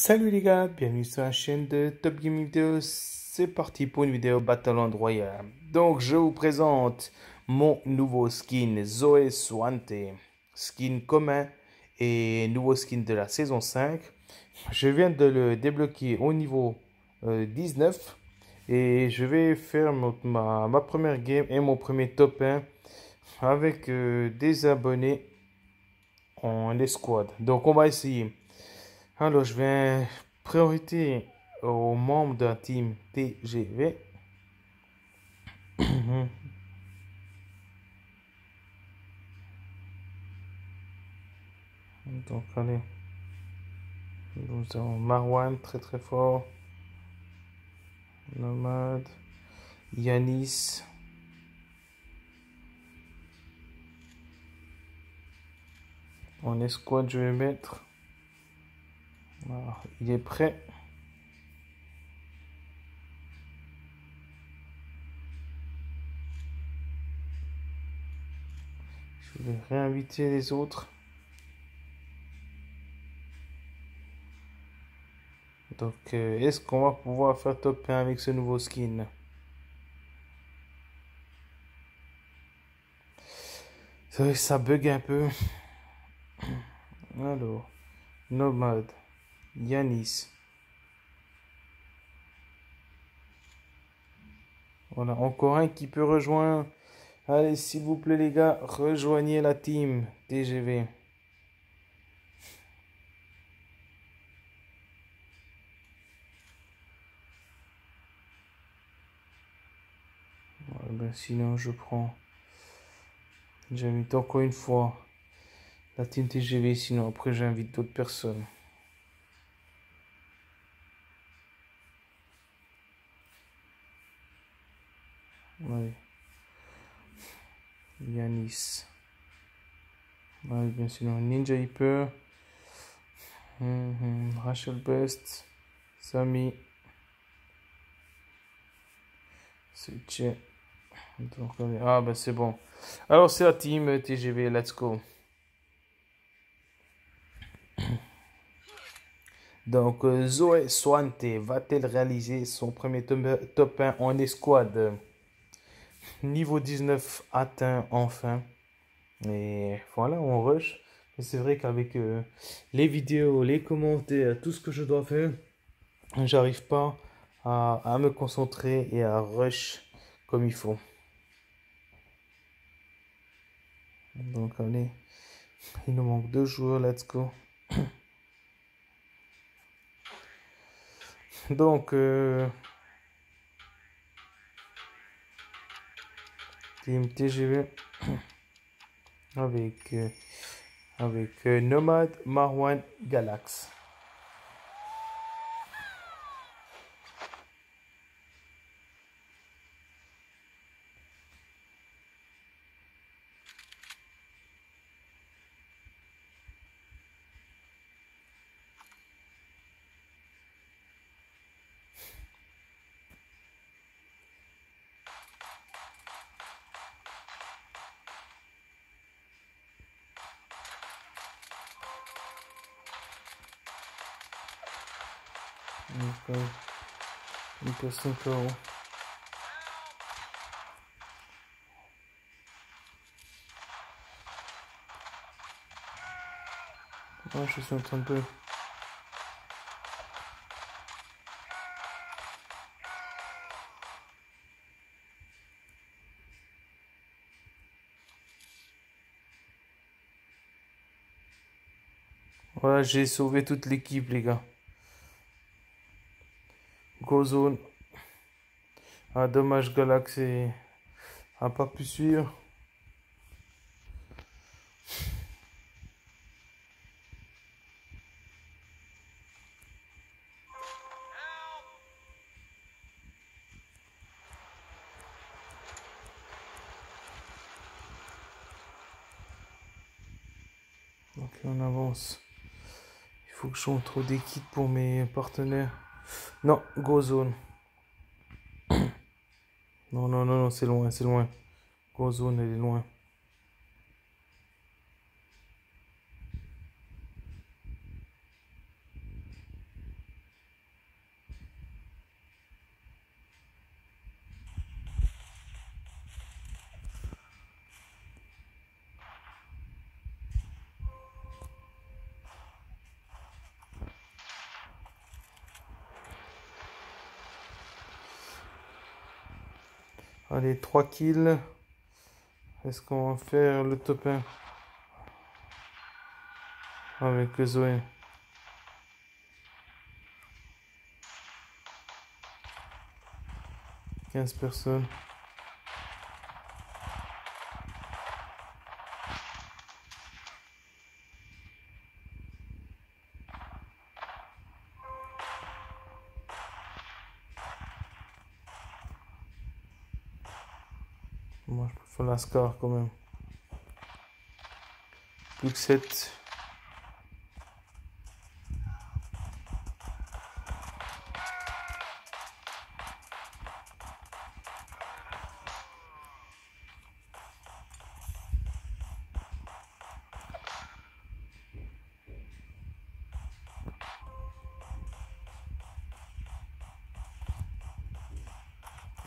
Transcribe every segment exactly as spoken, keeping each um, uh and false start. Salut les gars, bienvenue sur la chaîne de Top Gaming Videos. C'est parti pour une vidéo Battleland Royale. Donc je vous présente mon nouveau skin Zoé Suante, skin commun et nouveau skin de la saison cinq. Je viens de le débloquer au niveau euh, dix-neuf et je vais faire ma, ma première game et mon premier top un avec euh, des abonnés en escouade. Donc on va essayer. Alors, je vais priorité aux membres d'un team T G V. Donc, allez. Nous avons Marwan, très très fort. Nomade. Yanis. En escouade, je vais mettre... Alors, il est prêt. Je vais réinviter les autres. Donc, euh, est-ce qu'on va pouvoir faire top un avec ce nouveau skin? C'est vrai que ça bug un peu. Alors, Nomade. Yanis. Voilà, encore un qui peut rejoindre. Allez, s'il vous plaît les gars, rejoignez la team T G V. Ouais, ben, sinon je prends. J'invite encore une fois la team T G V, sinon après j'invite d'autres personnes. Ouais. Yanis. Ouais, bien sûr, Ninja Hiper. Mm-hmm. Rachel Best. Sami. C'est Ah, ben c'est bon. Alors, c'est la team T G V. Let's go. Donc, Zoé Suante va-t-elle réaliser son premier top un en escouade? Niveau dix-neuf atteint enfin. Et voilà, on rush. Et c'est vrai qu'avec euh, les vidéos, les commentaires, tout ce que je dois faire, j'arrive pas à, à me concentrer et à rush comme il faut. Donc allez, il nous manque deux joueurs, let's go. Donc... Euh, T G V avec euh, avec euh, Nomade, Marwan, Galaxy. Okay. Une personne que... Oh, je suis en train de... Voilà, j'ai sauvé toute l'équipe les gars. Zone. Ah, dommage, Galaxy a pas pu suivre. Ok, on avance. Il faut que je trouve des kits pour mes partenaires. Non, go zone. Non, non, non, non, c'est loin, c'est loin. Go zone, elle est loin. Allez, trois kills. Est-ce qu'on va faire le top un avec Zoé? quinze personnes. Moi je préfère la score quand même. Plus que sept.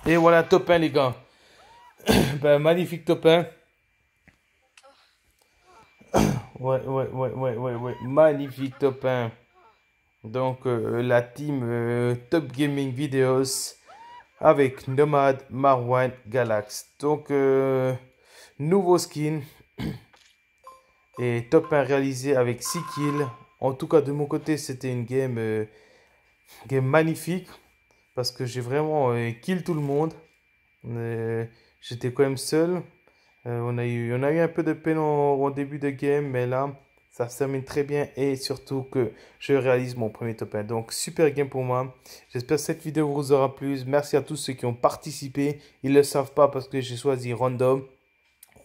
Et voilà, top un les gars. Ben, magnifique top un. Ouais, ouais, ouais, ouais, ouais, ouais. Magnifique top un. Donc, euh, la team euh, Top Gaming Videos avec Nomade, Marwan, Galaxy. Donc, euh, nouveau skin. Et top un réalisé avec six kills. En tout cas, de mon côté, c'était une game, euh, game magnifique. Parce que j'ai vraiment euh, kill tout le monde. Euh, J'étais quand même seul. Euh, on, a eu, on a eu un peu de peine au, au début de game. Mais là, ça se termine très bien. Et surtout que je réalise mon premier top un. Donc, super game pour moi. J'espère que cette vidéo vous aura plu. Merci à tous ceux qui ont participé. Ils ne le savent pas parce que j'ai choisi random.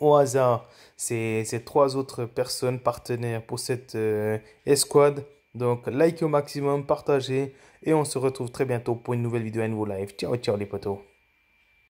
Au hasard, c'est ces trois autres personnes partenaires pour cette euh, escouade. Donc, likez au maximum, partagez. Et on se retrouve très bientôt pour une nouvelle vidéo, un nouveau live. Ciao, ciao les potos.